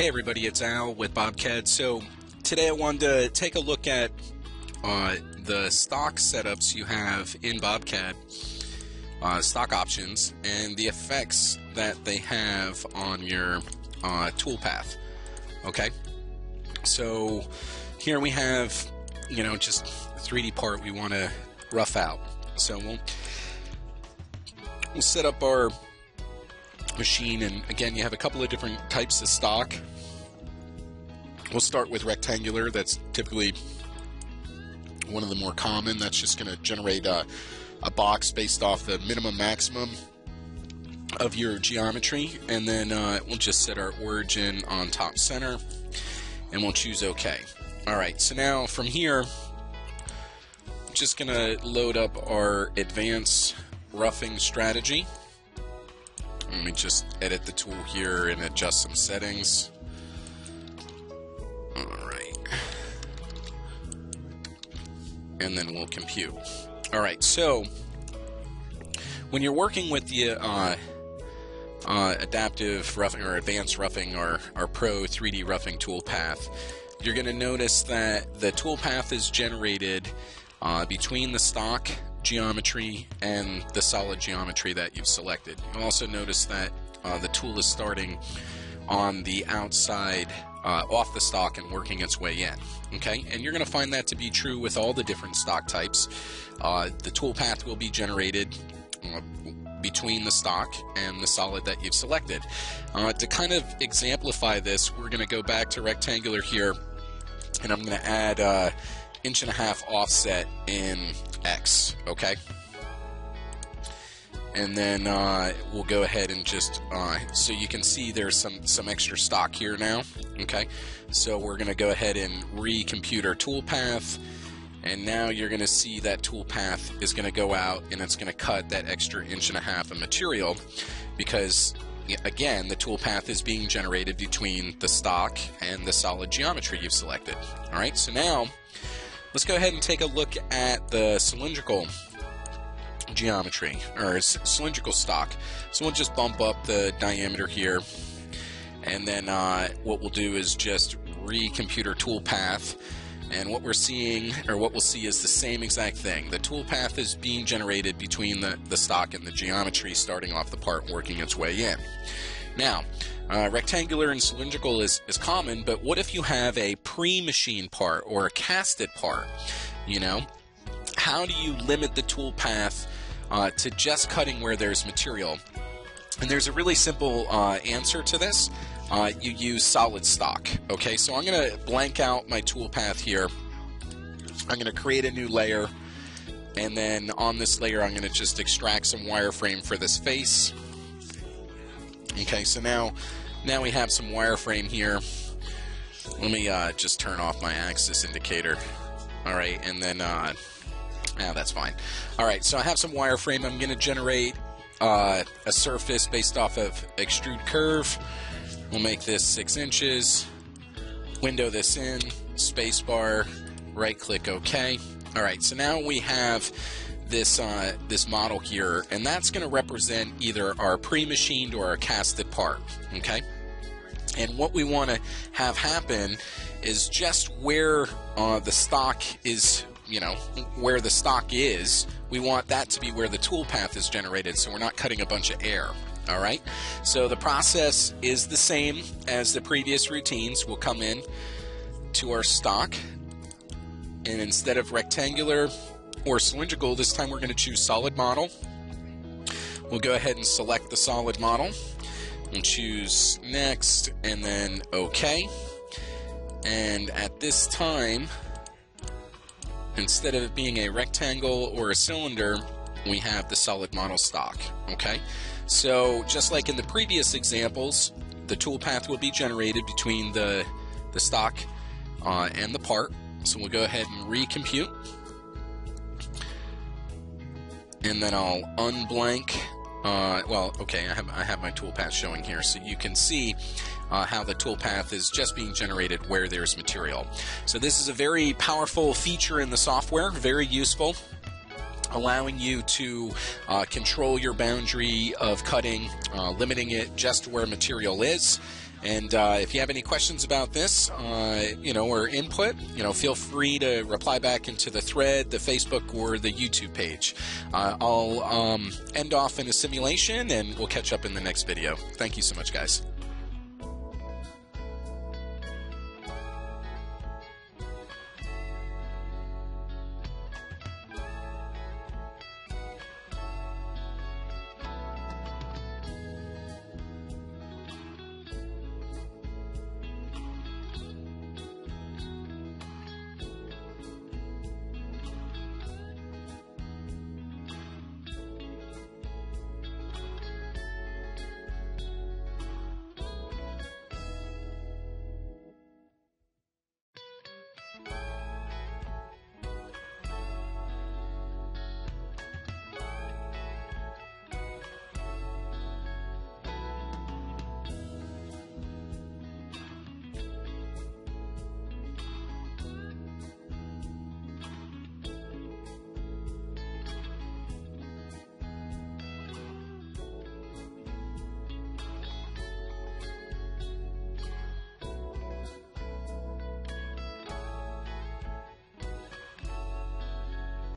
Hey everybody, it's Al with BobCAD. So today I wanted to take a look at the stock setups you have in BobCAD, stock options, and the effects that they have on your toolpath. Okay, so here we have, you know, just the 3D part we want to rough out. So we'll set up our machine, and again you have a couple of different types of stock. We'll start with rectangular. That's typically one of the more common. That's just going to generate a box based off the minimum maximum of your geometry, and then we'll just set our origin on top center and we'll choose OK. Alright, so now from here I'm just going to load up our advanced roughing strategy. Let me just edit the tool here and adjust some settings. Alright. And then we'll compute. Alright, so when you're working with the adaptive roughing or advanced roughing or our Pro 3D roughing toolpath, you're going to notice that the toolpath is generated between the stock geometry and the solid geometry that you've selected. You'll also notice that the tool is starting on the outside off the stock and working its way in. Okay, and you're going to find that to be true with all the different stock types. The toolpath will be generated between the stock and the solid that you've selected. To kind of exemplify this, we're going to go back to rectangular here, and I'm going to add 1.5 inch offset in X, okay? And then we'll go ahead and just, so you can see there's some extra stock here now, okay? So we're going to go ahead and recompute our toolpath, and now you're going to see that toolpath is going to go out and it's going to cut that extra 1.5 inches of material, because again, the toolpath is being generated between the stock and the solid geometry you've selected. Alright, so now let's go ahead and take a look at the cylindrical geometry, or cylindrical stock. So we'll just bump up the diameter here, and then what we'll do is just recompute our toolpath, and what we're seeing, or what we'll see, is the same exact thing. The toolpath is being generated between the stock and the geometry, starting off the part and working its way in. Now, rectangular and cylindrical is common, but what if you have a pre-machined part or a casted part? You know, how do you limit the toolpath to just cutting where there's material? And there's a really simple answer to this. You use solid stock. Okay, so I'm going to blank out my toolpath here. I'm going to create a new layer, and then on this layer I'm going to just extract some wireframe for this face. Okay, so now we have some wireframe here. Let me just turn off my axis indicator. Alright, and then yeah, that's fine. Alright, so I have some wireframe. I'm going to generate a surface based off of extrude curve. We'll make this 6 inches, window this in, spacebar, right click OK. Alright, so now we have this this model here, and that's going to represent either our pre-machined or our casted part, okay? And what we want to have happen is just where the stock is, you know, where the stock is, we want that to be where the toolpath is generated, so we're not cutting a bunch of air. Alright, so the process is the same as the previous routines. We'll come in to our stock, and instead of rectangular or cylindrical, this time we're going to choose solid model. We'll go ahead and select the solid model and choose next, and then OK. And at this time, instead of it being a rectangle or a cylinder, we have the solid model stock. Okay, so just like in the previous examples, the toolpath will be generated between the stock and the part. So we'll go ahead and recompute, and then I'll unblank. Well, okay, I have my toolpath showing here, so you can see how the toolpath is just being generated where there's material. So this is a very powerful feature in the software, very useful, allowing you to control your boundary of cutting, limiting it just where material is, And if you have any questions about this, or input, feel free to reply back into the thread, the Facebook, or the YouTube page. I'll end off in a simulation, and we'll catch up in the next video. Thank you so much, guys.